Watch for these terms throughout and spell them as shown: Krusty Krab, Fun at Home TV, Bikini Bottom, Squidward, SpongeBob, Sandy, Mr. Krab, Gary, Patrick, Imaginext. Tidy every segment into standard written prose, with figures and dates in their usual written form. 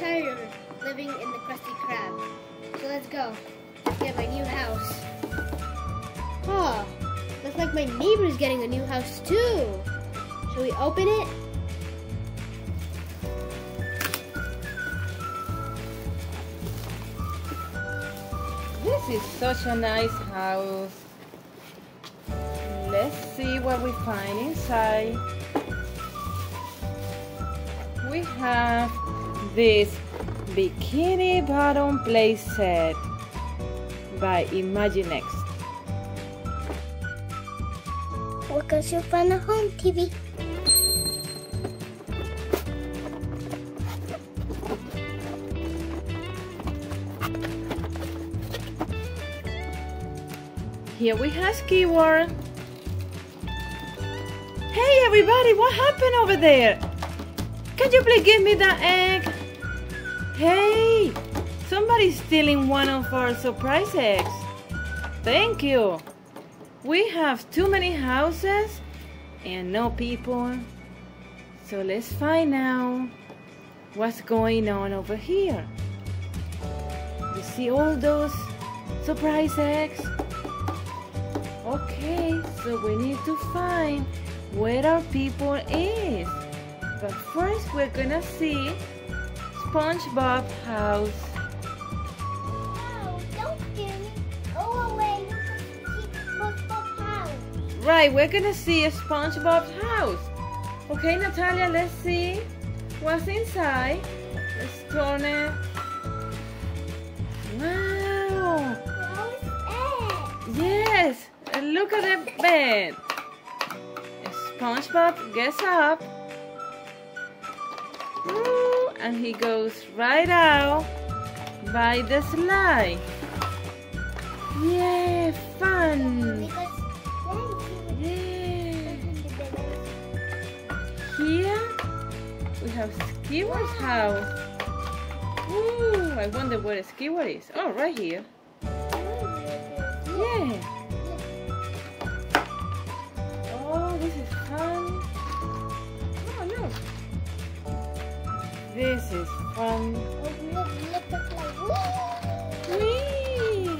tired of living in the Krusty Krab. So let's go. Get my new house. Huh. Looks like my neighbor's getting a new house too. Shall we open it? This is such a nice house. Let's see what we find inside. We have this Bikini Bottom playset by Imaginext. Welcome to Fun at Home TV. Here we have Squidward. Hey everybody, what happened over there? Can you please give me that egg? Hey, somebody's stealing one of our surprise eggs. Thank you. We have too many houses and no people. So let's find out what's going on over here. You see all those surprise eggs? Okay, so we need to find where our people is. But first we're gonna see SpongeBob's house. No, don't do it. Go away. See SpongeBob's house. Right, we're gonna see a SpongeBob's house. Okay, Natalia, let's see what's inside. Let's turn it. Wow. Those eggs. Yes. Look at the bed. SpongeBob gets up. Ooh, and he goes right out by the slide. Yeah, fun. Yeah. Here we have Squidward's house. Ooh, I wonder where Squidward is. Oh, right here. Yeah. This is fun. Oh, look. This is fun. Oh, look like wee.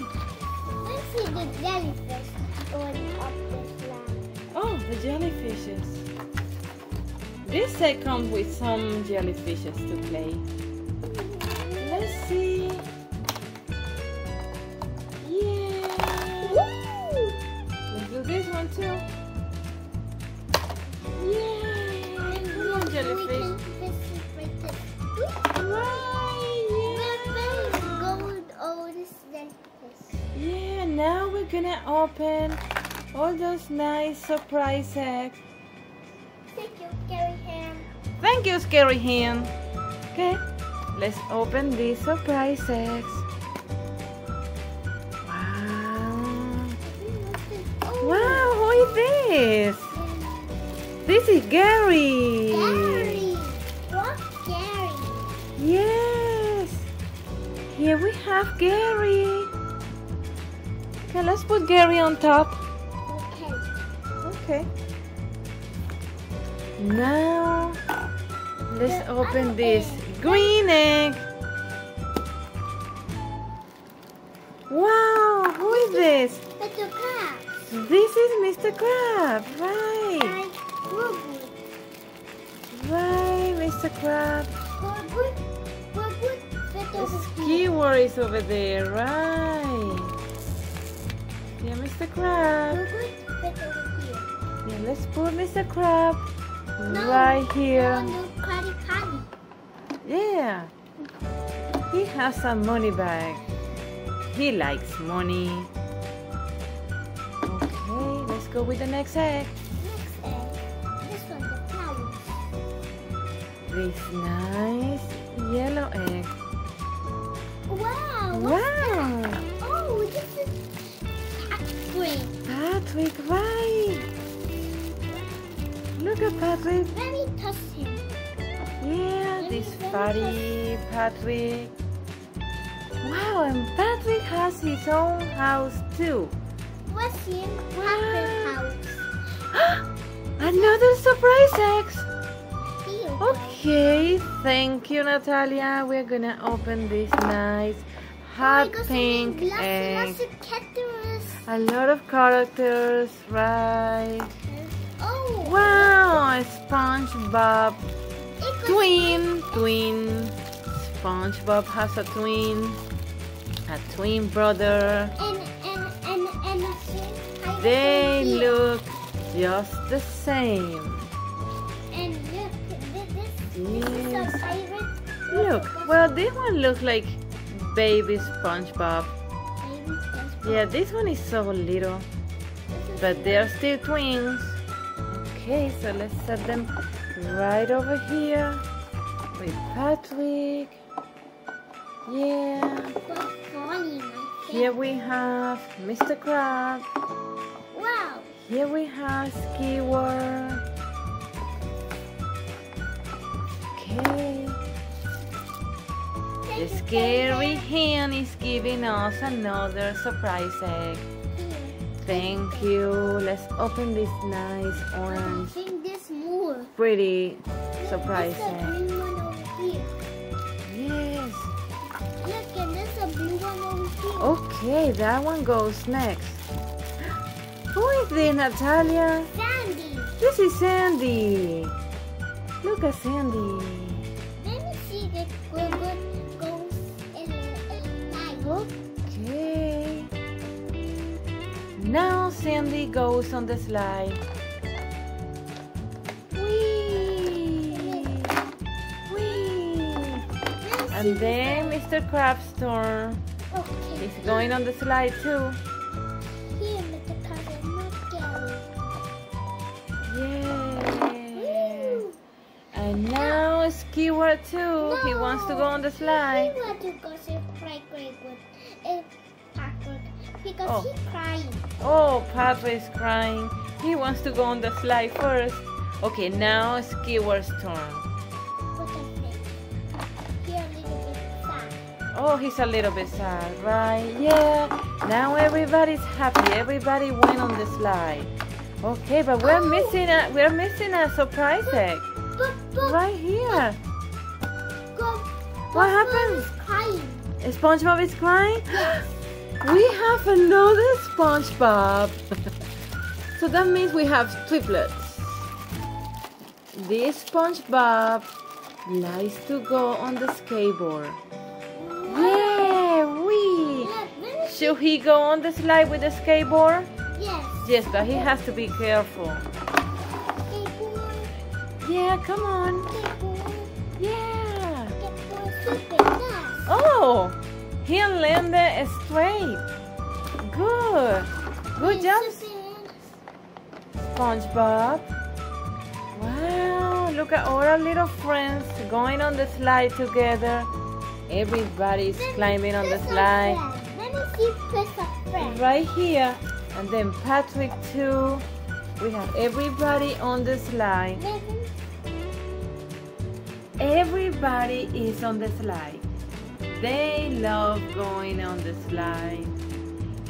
Let's see the jellyfish going up this line. Oh, the jellyfishes. This set comes with some jellyfishes to play. Let's see. Yeah. Woo. Let's do this one too. Gonna open all those nice surprise eggs. Thank you, Scary Hand. Thank you, Scary Hand. Okay, let's open these surprise eggs. Wow. Wow, who is this? This is Gary. Gary. What's Gary? Yes. Here we have Gary. Okay, let's put Gary on top. Okay. Okay. Now, let's open this green egg. Wow, who is this? Mr. Krab. This is Mr. Krab, right? Right, Mr. Krab. The Squidward is over there, right? Yeah, Mr. Krab. Yeah, let's put Mr. Krab right here. Yeah. He has a money bag. He likes money. Okay, let's go with the next egg. Next egg. This one, the flowers. This nice yellow egg. Wow. Wow. Oh, this is Patrick, right? Look at Patrick. Very touchy. Yeah, this fatty Patrick. Wow, and Patrick has his own house too. What's in Patrick's house? Another surprise egg. Here. Okay, thank you, Natalia. We're gonna open this nice hot pink egg. A lot of characters, right? Oh! Wow, a SpongeBob twin. SpongeBob has a twin brother. And a twin. They look just the same. And look, this is our favorite. Look, well, this one looks like baby SpongeBob. Yeah, this one is so little, but they are still twins. Okay, so let's set them right over here with Patrick. Yeah. Here we have Mr. Krab. Wow. Here we have Squidward. Okay. The scary hen is giving us another surprise egg. Thank you. Let's open this nice orange. I think there's more. Pretty surprise egg. There's a green one over here. Yes. Look, and there's a blue one over here. Okay, that one goes next. Who is this, Natalia? Sandy. This is Sandy. Look at Sandy. Let me see the squirrel. Okay. Now Sandy goes on the slide. Whee! Whee! And then Mr. Krab's turn. Okay. He's going on the slide too. Here, Mr. Krab and not Gary. Yeah. Woo. And now Squidward too. No. He wants to go on the slide. Because he's crying. Oh, Papa is crying. He wants to go on the slide first. Okay, now Squidward's turn. He's a little bit sad. Oh, he's a little bit sad, right? Yeah. Now everybody's happy. Everybody went on the slide. Okay, but we're missing a surprise egg right here. What happened? SpongeBob is crying? Yes. We have another SpongeBob. So that means we have triplets. This SpongeBob likes to go on the skateboard. Yeah, we. Should he go on the slide with the skateboard? Yes. Yes, but he has to be careful. Skateboard. Yeah, come on. Skateboard. Yeah. Skateboard. Oh, he landed straight. Good. Good job, SpongeBob. Wow, look at all our little friends going on the slide together. Everybody's climbing on the slide. Let me see Krusty Krab. Right here. And then Patrick too. We have everybody on the slide. Everybody is on the slide. They love going on the slide.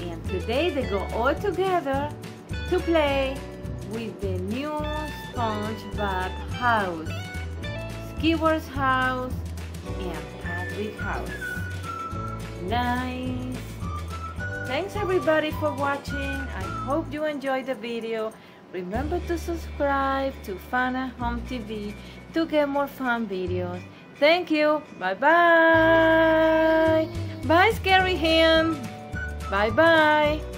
And today they go all together to play with the new SpongeBob house, Squidward's house, and Patrick's house. Nice. Thanks everybody for watching. I hope you enjoyed the video. Remember to subscribe to Fun at Home TV to get more fun videos. Thank you. Bye-bye. Bye, scary hand. Bye-bye.